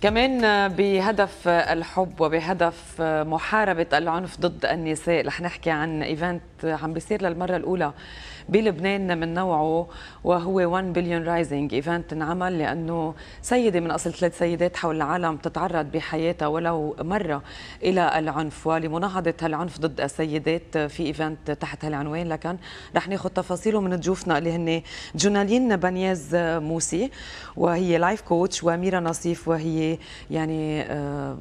كمان بهدف الحب وبهدف محاربة العنف ضد النساء رح نحكي عن ايفنت عم بيصير للمرة الأولى بلبنان من نوعه، وهو One Billion Rising. ايفنت انعمل لأنه سيدة من أصل 3 سيدات حول العالم تتعرض بحياتها ولو مرة إلى العنف، ولمناهضة هالعنف ضد السيدات في ايفنت تحت هالعنوان. لكن رح ناخذ تفاصيله من ضيوفنا اللي هن جونالين بانيز موسي وهي لايف كوتش، وميرا نصيف وهي يعني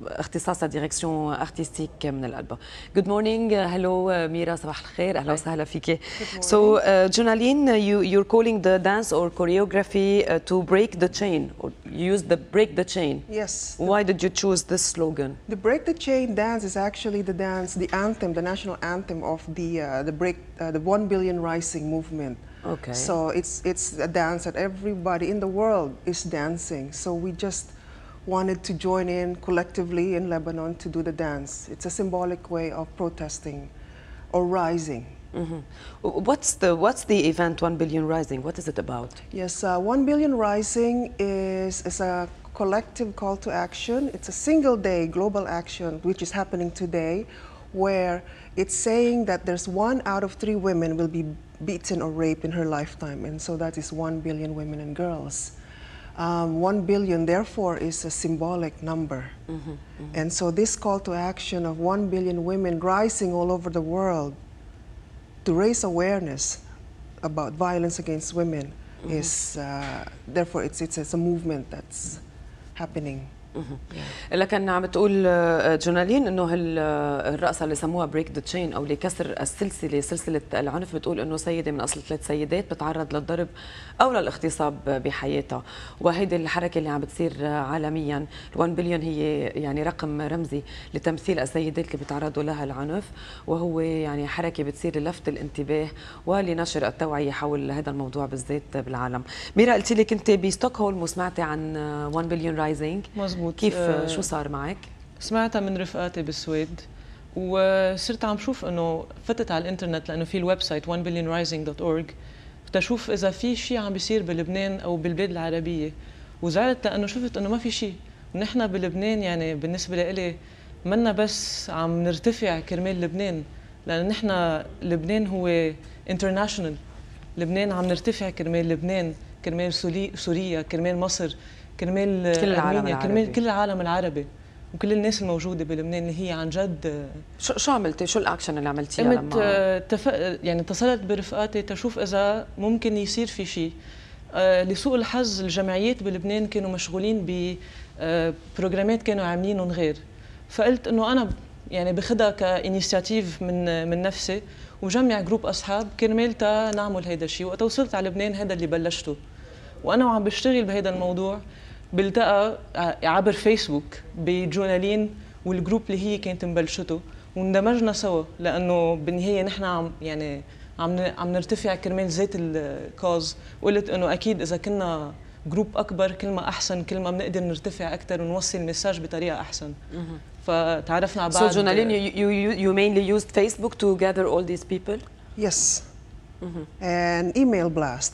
اختصاصها ديريكسيون ارتستيك من القلب. جود مورنينج، هلو ميرا، صباح الخير، اهلا وسهلا فيكي. So Junaline, you're calling the dance or choreography to break the chain, or you use the break the chain. Yes. Why did you choose this slogan? The break the chain dance is actually the dance, the anthem, the national anthem of the 1 Billion Rising movement. Okay. So it's a dance that everybody in the world is dancing. So we just wanted to join in collectively in Lebanon to do the dance. It's a symbolic way of protesting or rising. Mm-hmm. What's the event 1 Billion Rising? What is it about? Yes, 1 Billion Rising is a collective call to action. It's a single day global action which is happening today, where it's saying that there's 1 out of 3 women will be beaten or raped in her lifetime, and so that is 1 billion women and girls. 1 billion, therefore, is a symbolic number. Mm-hmm, mm-hmm. And so this call to action of 1 billion women rising all over the world to raise awareness about violence against women, mm-hmm, is therefore it's a movement that's happening. لكن عم تقول جونالين انه الرقصه اللي سموها بريك ذا تشين او لكسر السلسله، سلسله العنف، بتقول انه سيده من اصل 3 سيدات بتتعرض للضرب او للاغتصاب بحياتها، وهيدي الحركه اللي عم بتصير عالميا. ال1 بليون هي يعني رقم رمزي لتمثيل السيدات اللي بيتعرضوا لها العنف، وهو يعني حركه بتصير للفت الانتباه ولنشر التوعيه حول هذا الموضوع بالذات بالعالم. ميرا، قلتي لي كنت بستوكهولم وسمعتي عن 1 بليون رايزنج، كيف شو صار معك؟ سمعتها من رفقاتي بالسويد، وصرت عم شوف انه فتت على الانترنت لانه في الويب سايت 1billionrising.org تشوف اذا في شيء عم بيصير بلبنان او بالبلاد العربيه، وزعلت لانه شفت انه ما في شيء. ونحن بلبنان يعني بالنسبه لإلي منا بس عم نرتفع كرمال لبنان، لانه نحن لبنان هو انترناشونال، لبنان عم نرتفع كرمال لبنان، كرمال سوريا، كرمال مصر، كرمال كل العالم العربي، كرمال كل العالم العربي وكل الناس الموجوده بلبنان اللي هي عن جد. شو عملتي؟ شو الاكشن اللي عملتيه لما يعني اتصلت برفقاتي تشوف اذا ممكن يصير في شيء. لسوء الحظ الجمعيات بلبنان كانوا مشغولين ببروجرامات كانوا عاملينهم غير، فقلت انه انا يعني باخذها كانيشيتيف من نفسي وجمع جروب اصحاب كرمال تا نعمل هيدا الشيء. وقت وصلت على لبنان هذا اللي بلشته، وانا وعم بشتغل بهذا الموضوع بلتقى عبر فيسبوك بجونالين والجروب اللي هي كانت مبلشته، واندمجنا سوا لانه بالنهايه نحن عم نرتفع كرمال ذات الكاز. قلت انه اكيد اذا كنا جروب اكبر كل ما احسن، كل ما بنقدر نرتفع اكثر ونوصل المساج بطريقه احسن. فتعرفنا على بعض. So Junaline, you mainly used Facebook to gather all these people? Yes. And email blast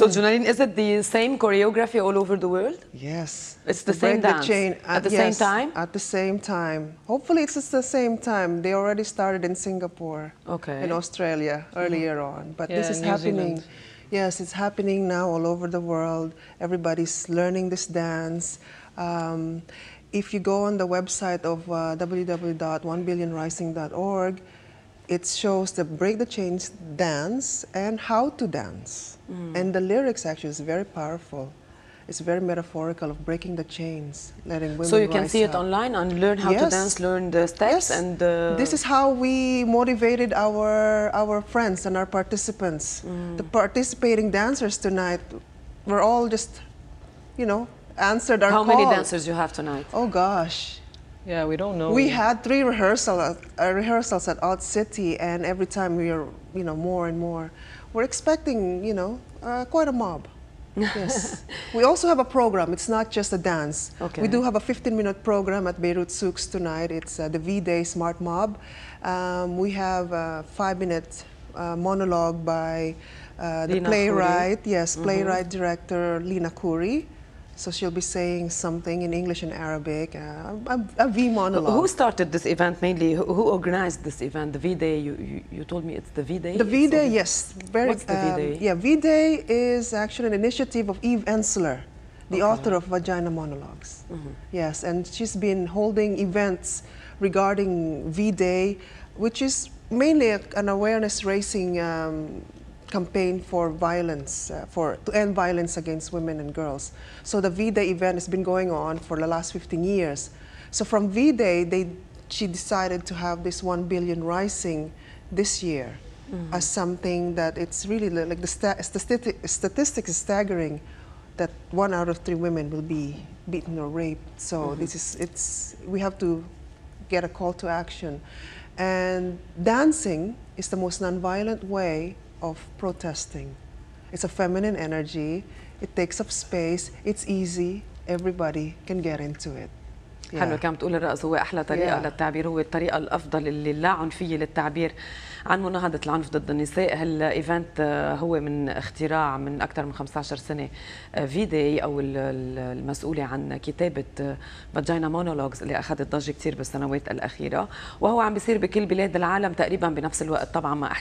So Junaline, is it the same choreography all over the world? Yes. It's the same dance at the same time? At the same time. Hopefully it's the same time. They already started in Singapore, in Australia earlier on. But this is happening. Yes, it's happening now all over the world. Everybody's learning this dance. If you go on the website of www.onebillionrising.org, it shows the Break the Chains dance and how to dance. And the lyrics actually is very powerful. It's very metaphorical of breaking the chains, letting women rise. So you can see it online and learn how to dance, learn the steps and the... This is how we motivated our friends and our participants. The participating dancers tonight were all just, you know, answered our call. How many dancers you have tonight? Oh gosh. Yeah, we don't know. We had 3 rehearsals at Odd City, and every time we are, you know, more and more. We're expecting, you know, quite a mob. Yes. We also have a program. It's not just a dance. We do have a 15-minute program at Beirut Souks tonight. It's the V-Day Smart Mob. We have a 5-minute monologue by the playwright, playwright director Lina Khoury. So she'll be saying something in English and Arabic, a V-monologue. Who started this event mainly? Who organized this event? The V-Day, you told me it's the V-Day? The V-Day, yes. What's the V-Day? Yeah, V-Day is actually an initiative of Eve Ensler, the author of Vagina Monologues. Yes, and she's been holding events regarding V-Day, which is mainly an awareness-raising campaign for violence, to end violence against women and girls. So the V-Day event has been going on for the last 15 years. So from V-Day, she decided to have this 1 Billion Rising this year as something that it's really like the statistics is staggering that 1 out of 3 women will be beaten or raped. So we have to get a call to action. And dancing is the most nonviolent way of protesting. It's a feminine energy, it takes up space, it's easy, everybody can get into it. حلو كم تقول الرقص هو أحلى طريقة للتعبير، هو الطريقة الأفضل اللا عنفية للتعبير عن مناهضة العنف ضد النساء. هالإيفنت هو من اختراع من أكثر من 15 سنة V-Day أو المسؤولة عن كتابة فاجينا مونولوجز اللي أخذت ضجة كثير بالسنوات الأخيرة، وهو عم بيصير بكل بلاد العالم تقريبا بنفس الوقت، طبعا مع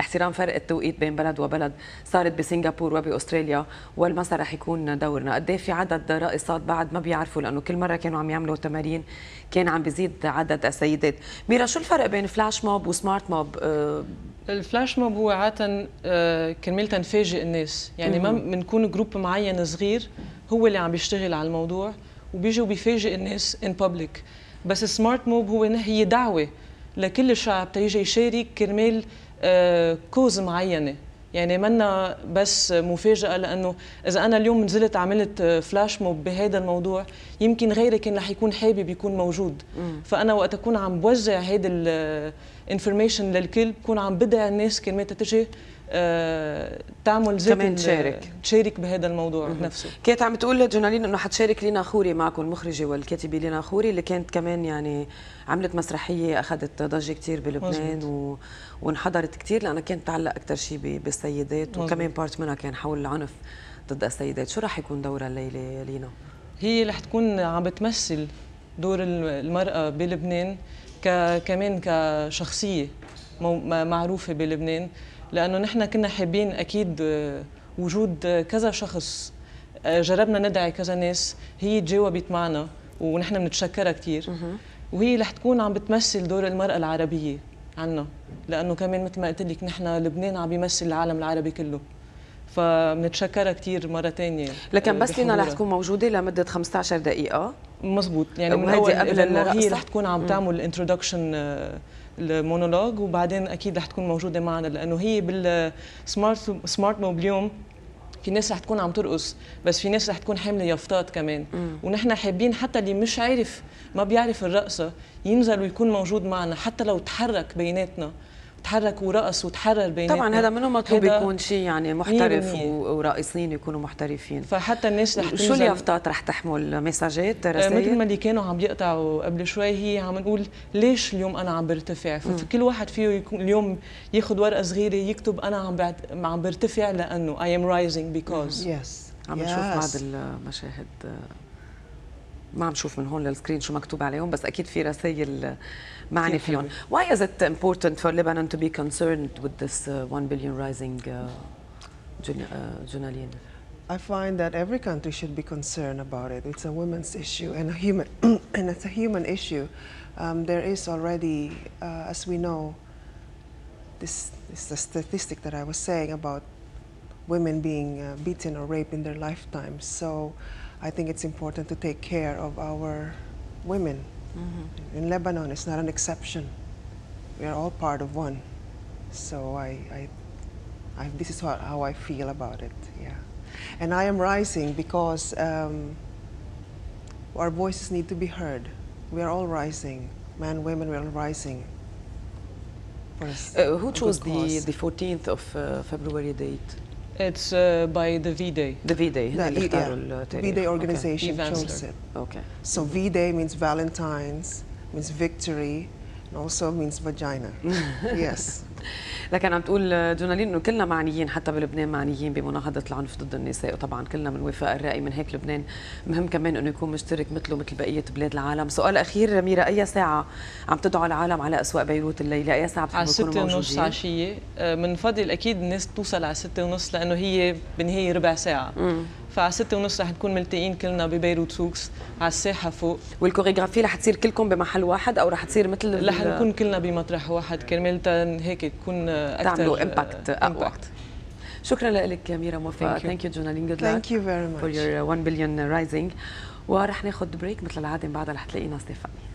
احترام فرق التوقيت بين بلد وبلد. صارت بسنغافورة وبأستراليا، والمسا رح يكون دورنا. قد إيه في عدد رقصات بعد ما بيعرفوا، لأنه كل مرة كانوا عم يعملوا تمارين كان عم بيزيد عدد السيدات. ميرا، شو الفرق بين فلاش موب وسمارت موب؟ الفلاش موب هو عادة كرمال تنفاجئ الناس، يعني ما بنكون جروب معين صغير هو اللي عم بيشتغل على الموضوع وبيجي وبيفاجئ الناس ان بابليك. بس السمارت موب هي دعوه لكل الشعب تيجي يشارك كرمال كوز معينه، يعني منا بس مفاجأة، لأنه إذا أنا اليوم نزلت عملت فلاش موب بهذا الموضوع يمكن غيري كان رح يكون حابب يكون موجود. فأنا وقت أكون عم بوزع هذا الانفورميشن للكل بكون عم بدعي الناس كلمة تجي تعمل زي كمان تشارك بهذا الموضوع نفسه. كانت عم تقول جونالين انه حتشارك لينا خوري معكم، المخرجه والكاتبه لينا خوري اللي كانت كمان يعني عملت مسرحيه اخذت ضجه كثير بلبنان وانحضرت كثير لانها كانت تعلق اكثر شيء بالسيدات، وكمان بارت منها كان حول العنف ضد السيدات. شو راح يكون دورها الليله لينا؟ هي رح تكون عم بتمثل دور المراه بلبنان كمان كشخصيه معروفه بلبنان، لأنه نحن كنا حابين أكيد وجود كذا شخص، جربنا ندعي كذا ناس، هي تجاوبت معنا ونحن بنتشكرها كثير. وهي رح تكون عم بتمثل دور المرأة العربية عنا، لأنه كمان مثل ما قلت لك نحن لبنان عم بيمثل العالم العربي كله، فبنتشكرها كثير مرة ثانية. لكن بس لينا رح تكون موجودة لمدة 15 دقيقة مزبوط، يعني من أول هي رح تكون عم تعمل انترودكشن المونولوج، وبعدين اكيد رح تكون موجوده معنا، لانه هي بالسمارت موب اليوم في ناس رح تكون عم ترقص، بس في ناس رح تكون حامله يافطات كمان. ونحن حابين حتى اللي مش عارف ما بيعرف الرقصه ينزل ويكون موجود معنا، حتى لو تحرك بيناتنا تحرك ورقص وتحرر بيناتنا. طبعا هذا منو مطلوب يكون شيء يعني محترف وراقصين يكونوا محترفين. فحتى الناس رح شو اليافطات رح تحمل مساجات رسائل مثل ما اللي كانوا عم يقطعوا قبل شوي. هي عم نقول ليش اليوم انا عم برتفع، فكل واحد فيه اليوم ياخذ ورقه صغيره يكتب انا عم برتفع لانه I am rising because. يس عم نشوف بعض المشاهد، ما عم شوف من هون للسكرين شو مكتوب عليهم، بس اكيد في رسائل معني فيهم. Why is it important for Lebanon to be concerned with this 1 billion rising, Junaline? I find that every country should be concerned about it. It's a women's issue and a human and it's a human issue. There is already, as we know, this is the statistic that I was saying about women being beaten or raped in their lifetimes. So I think it's important to take care of our women. Mm-hmm. In Lebanon, it's not an exception. We are all part of one. So I this is how I feel about it. Yeah, and I am rising because our voices need to be heard. We are all rising, men, women. We are all rising. Who chose the 14th of February date? It's by the V-Day. The V-Day. The V-Day organization chose it. Okay. So V-Day means Valentine's, means victory, and also means vagina. Yes. لكن عم تقول جونالين انه كلنا معنيين، حتى بلبنان معنيين بمناهضه العنف ضد النساء، وطبعا كلنا بنوافق الراي من هيك. لبنان مهم كمان انه يكون مشترك مثله مثل بقيه بلاد العالم. سؤال اخير ميرا، اي ساعه عم تدعو العالم على اسواق بيروت الليله؟ اي ساعه بتكونوا موجودين؟ على 6:30 عشيه. بنفضل اكيد الناس توصل على 6:30 لانه هي بالنهايه ربع ساعه. فعلى 6:30 رح نكون ملتقين كلنا ببيروت سوكس على الساحه فوق. والكوريغرافي رح تصير كلكم بمحل واحد او رح تصير مثل؟ رح نكون كلنا بمطرح واحد كرمال هيك تكون اكثر تعملوا امباكت اقوى. شكرا لك ميرا موفق. ثانك يو جونالين، جود لك. ثانك يو فيري ماتش فور يور 1 بليون رايزنج. ورح ناخذ بريك مثل العاده، من بعدها رح تلاقينا ستيفاني.